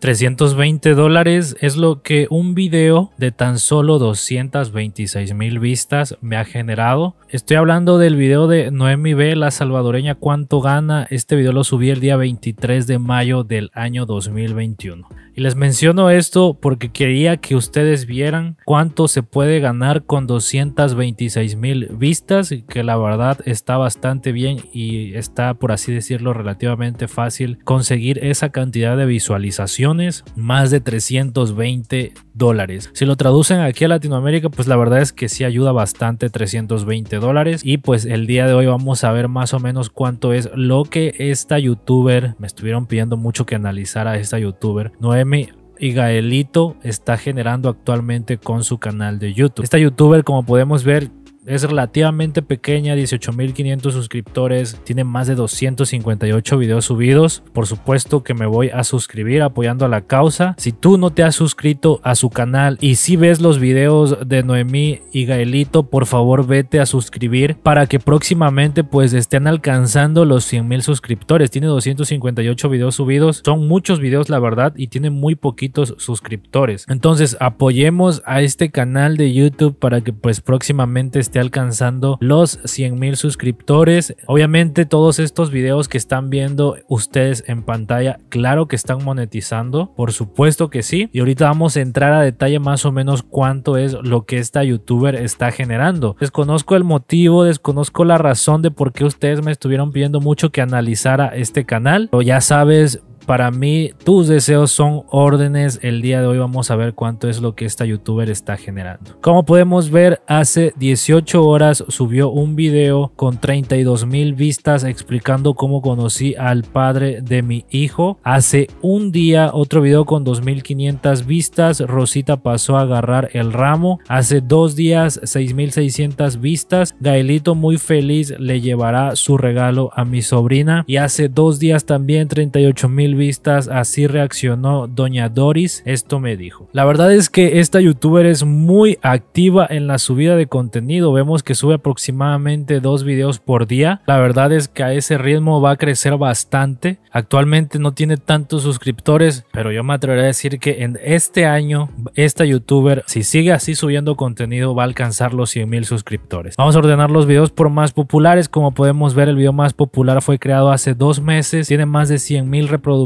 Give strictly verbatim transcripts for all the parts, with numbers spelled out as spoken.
trescientos veinte dólares es lo que un video de tan solo doscientas veintiséis mil vistas me ha generado. Estoy hablando del video de Noemí B, la salvadoreña, cuánto gana. Este video lo subí el día veintitrés de mayo del año dos mil veintiuno. Y les menciono esto porque quería que ustedes vieran cuánto se puede ganar con doscientas veintiséis mil vistas, que la verdad está bastante bien y está, por así decirlo, relativamente fácil conseguir esa cantidad de visualización. Más de trescientos veinte dólares. Si lo traducen aquí a Latinoamérica, pues la verdad es que sí ayuda bastante trescientos veinte dólares. Y pues el día de hoy vamos a ver más o menos cuánto es lo que esta youtuber, me estuvieron pidiendo mucho que analizara a esta youtuber, Noemí y Gaelito, está generando actualmente con su canal de YouTube. Esta youtuber, como podemos ver, es relativamente pequeña, dieciocho mil quinientos suscriptores, tiene más de doscientos cincuenta y ocho videos subidos. Por supuesto que me voy a suscribir apoyando a la causa. Si tú no te has suscrito a su canal y si ves los videos de Noemí y Gaelito, por favor vete a suscribir para que próximamente pues estén alcanzando los cien mil suscriptores. Tiene doscientos cincuenta y ocho videos subidos, son muchos videos la verdad y tiene muy poquitos suscriptores. Entonces apoyemos a este canal de YouTube para que pues próximamente esté alcanzando los cien mil suscriptores. Obviamente todos estos videos que están viendo ustedes en pantalla, claro que están monetizando, por supuesto que sí, y ahorita vamos a entrar a detalle más o menos cuánto es lo que esta youtuber está generando. Desconozco el motivo, desconozco la razón de por qué ustedes me estuvieron pidiendo mucho que analizara este canal, pero ya sabes, para mí tus deseos son órdenes. El día de hoy vamos a ver cuánto es lo que esta youtuber está generando. Como podemos ver, hace dieciocho horas subió un video con treinta y dos mil vistas explicando cómo conocí al padre de mi hijo. Hace un día otro video con dos mil quinientas vistas, Rosita pasó a agarrar el ramo. Hace dos días seis mil seiscientas vistas, Gaelito muy feliz le llevará su regalo a mi sobrina. Y hace dos días también treinta y ocho mil vistas, así reaccionó Doña Doris, esto me dijo. La verdad es que esta youtuber es muy activa en la subida de contenido, vemos que sube aproximadamente dos videos por día. La verdad es que a ese ritmo va a crecer bastante. Actualmente no tiene tantos suscriptores, pero yo me atrevería a decir que en este año esta youtuber, si sigue así subiendo contenido, va a alcanzar los cien mil suscriptores. Vamos a ordenar los videos por más populares. Como podemos ver, el video más popular fue creado hace dos meses, tiene más de cien mil reproducciones.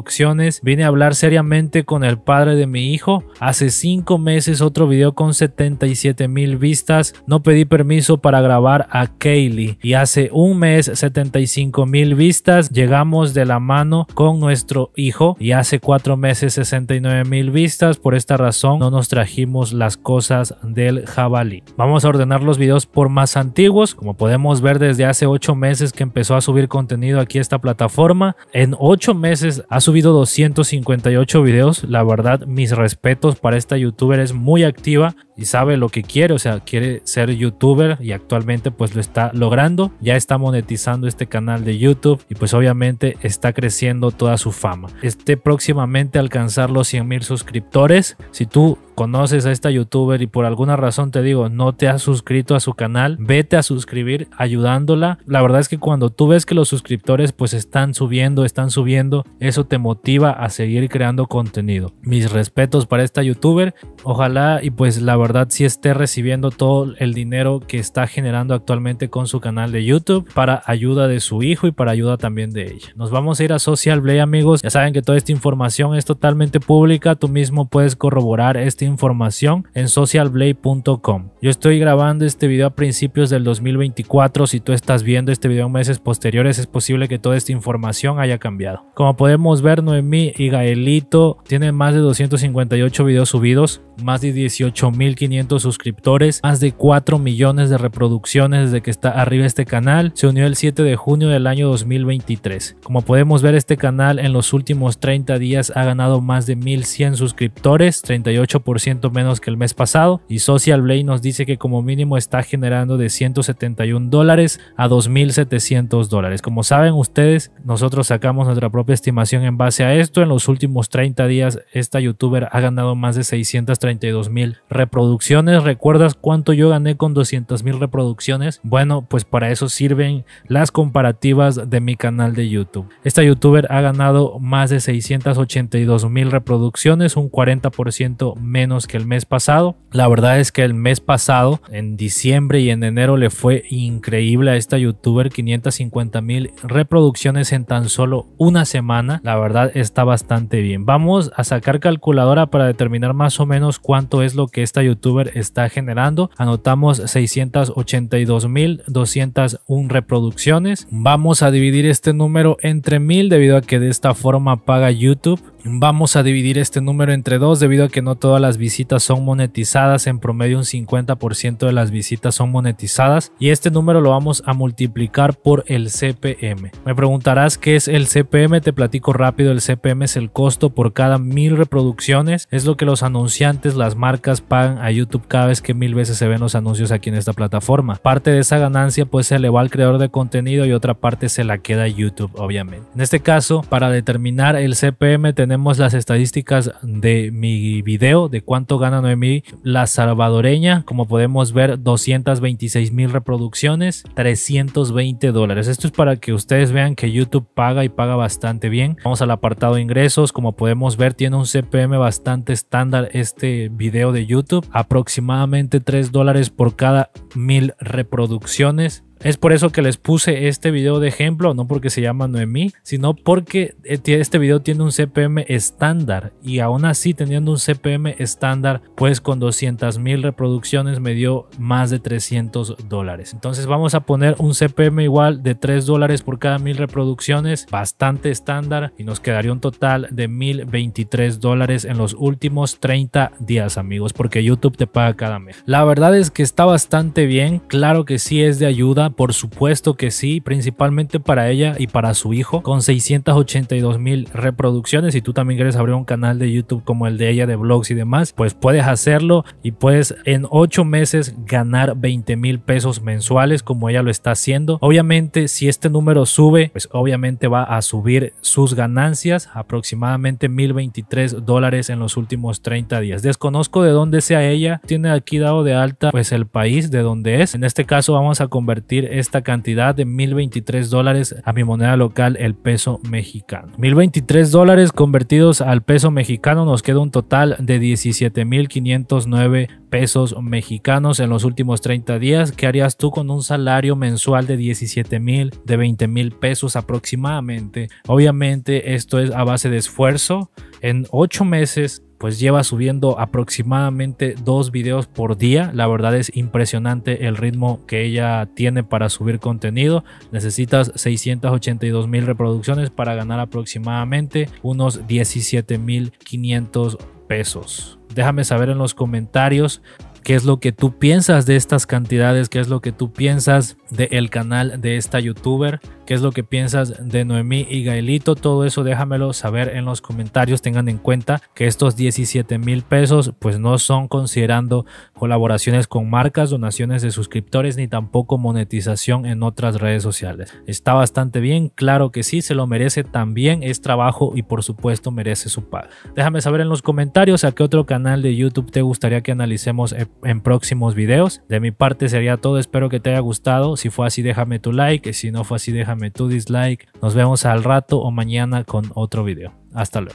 Vine a hablar seriamente con el padre de mi hijo. Hace cinco meses otro video con setenta y siete mil vistas, no pedí permiso para grabar a Kaylee. Y hace un mes setenta y cinco mil vistas, llegamos de la mano con nuestro hijo. Y hace cuatro meses sesenta y nueve mil vistas, por esta razón no nos trajimos las cosas del jabalí. Vamos a ordenar los videos por más antiguos. Como podemos ver, desde hace ocho meses que empezó a subir contenido aquí esta plataforma, en ocho meses ha subido doscientos cincuenta y ocho videos. La verdad, mis respetos para esta youtuber, es muy activa y sabe lo que quiere, o sea, quiere ser youtuber y actualmente pues lo está logrando. Ya está monetizando este canal de YouTube y pues obviamente está creciendo toda su fama. Este próximamente alcanzar los cien mil suscriptores. Si tú conoces a esta youtuber y por alguna razón, te digo, no te has suscrito a su canal, vete a suscribir ayudándola. La verdad es que cuando tú ves que los suscriptores pues están subiendo, están subiendo, eso te motiva a seguir creando contenido. Mis respetos para esta youtuber, ojalá y pues la verdad sí esté recibiendo todo el dinero que está generando actualmente con su canal de YouTube para ayuda de su hijo y para ayuda también de ella. Nos vamos a ir a Social Blade, amigos. Ya saben que toda esta información es totalmente pública, tú mismo puedes corroborar esta información en social blade punto com. Yo estoy grabando este video a principios del dos mil veinticuatro, si tú estás viendo este video en meses posteriores es posible que toda esta información haya cambiado. Como podemos ver, Noemí y Gaelito tienen más de doscientos cincuenta y ocho videos subidos, más de dieciocho mil quinientos suscriptores, más de cuatro millones de reproducciones desde que está arriba este canal. Se unió el siete de junio del año dos mil veintitrés. Como podemos ver, este canal en los últimos treinta días ha ganado más de mil cien suscriptores, treinta y ocho por ciento menos que el mes pasado. Y Social Blade nos dice que como mínimo está generando de ciento setenta y un dólares a dos mil setecientos dólares. Como saben ustedes, nosotros sacamos nuestra propia estimación en base a esto. En los últimos treinta días esta youtuber ha ganado más de seiscientos treinta y dos mil reproducciones. reproducciones. ¿Recuerdas cuánto yo gané con doscientas mil reproducciones? Bueno, pues para eso sirven las comparativas de mi canal de YouTube. Esta youtuber ha ganado más de seiscientas ochenta y dos mil reproducciones, un cuarenta por ciento menos que el mes pasado. La verdad es que el mes pasado, en diciembre y en enero, le fue increíble a esta youtuber, quinientas cincuenta mil reproducciones en tan solo una semana. La verdad está bastante bien. Vamos a sacar calculadora para determinar más o menos cuánto es lo que esta youtuber está generando. Anotamos seiscientas ochenta y dos mil doscientas una reproducciones. Vamos a dividir este número entre mil debido a que de esta forma paga YouTube. Vamos a dividir este número entre dos debido a que no todas las visitas son monetizadas. En promedio un cincuenta por ciento de las visitas son monetizadas. Y este número lo vamos a multiplicar por el C P M. Me preguntarás qué es el C P M. Te platico rápido. El C P M es el costo por cada mil reproducciones. Es lo que los anunciantes, las marcas pagan a YouTube cada vez que mil veces se ven los anuncios aquí en esta plataforma. Parte de esa ganancia pues se le va al creador de contenido y otra parte se la queda YouTube, obviamente. En este caso, para determinar el C P M tenemos las estadísticas de mi video de cuánto gana Noemí la salvadoreña. Como podemos ver, doscientas veintiséis mil reproducciones, trescientos veinte dólares. Esto es para que ustedes vean que YouTube paga y paga bastante bien. Vamos al apartado de ingresos. Como podemos ver, tiene un C P M bastante estándar este video de YouTube, aproximadamente tres dólares por cada mil reproducciones. Es por eso que les puse este video de ejemplo, no porque se llama Noemí, sino porque este video tiene un C P M estándar, y aún así teniendo un C P M estándar, pues con doscientas mil reproducciones me dio más de trescientos dólares. Entonces vamos a poner un C P M igual de tres dólares por cada mil reproducciones, bastante estándar, y nos quedaría un total de mil veintitrés dólares en los últimos treinta días, amigos, porque YouTube te paga cada mes. La verdad es que está bastante bien. Claro que sí es de ayuda. Por supuesto que sí, principalmente para ella y para su hijo. Con seiscientas ochenta y dos mil reproducciones, y tú también quieres abrir un canal de YouTube como el de ella, de vlogs y demás, pues puedes hacerlo y puedes en ocho meses ganar veinte mil pesos mensuales como ella lo está haciendo. Obviamente si este número sube, pues obviamente va a subir sus ganancias, aproximadamente mil veintitrés dólares en los últimos treinta días. Desconozco de dónde sea ella, tiene aquí dado de alta pues el país de donde es. En este caso vamos a convertir esta cantidad de mil veintitrés dólares a mi moneda local, el peso mexicano. Mil veintitrés dólares convertidos al peso mexicano nos queda un total de diecisiete mil quinientos nueve pesos mexicanos en los últimos treinta días. ¿Qué harías tú con un salario mensual de diecisiete mil, de veinte mil pesos aproximadamente? Obviamente esto es a base de esfuerzo. En ocho meses pues lleva subiendo aproximadamente dos videos por día. La verdad es impresionante el ritmo que ella tiene para subir contenido. Necesitas seiscientas ochenta y dos mil reproducciones para ganar aproximadamente unos diecisiete mil quinientos pesos. Déjame saber en los comentarios qué es lo que tú piensas de estas cantidades, qué es lo que tú piensas del canal de esta youtuber, qué es lo que piensas de Noemí y Gaelito. Todo eso déjamelo saber en los comentarios. Tengan en cuenta que estos diecisiete mil pesos pues no son considerando colaboraciones con marcas, donaciones de suscriptores, ni tampoco monetización en otras redes sociales. Está bastante bien, claro que sí, se lo merece también, es trabajo y por supuesto merece su pago. Déjame saber en los comentarios a qué otro canal de YouTube te gustaría que analicemos el en próximos videos. De mi parte sería todo, espero que te haya gustado. Si fue así, déjame tu like, si no fue así, déjame tu dislike. Nos vemos al rato o mañana con otro video. Hasta luego.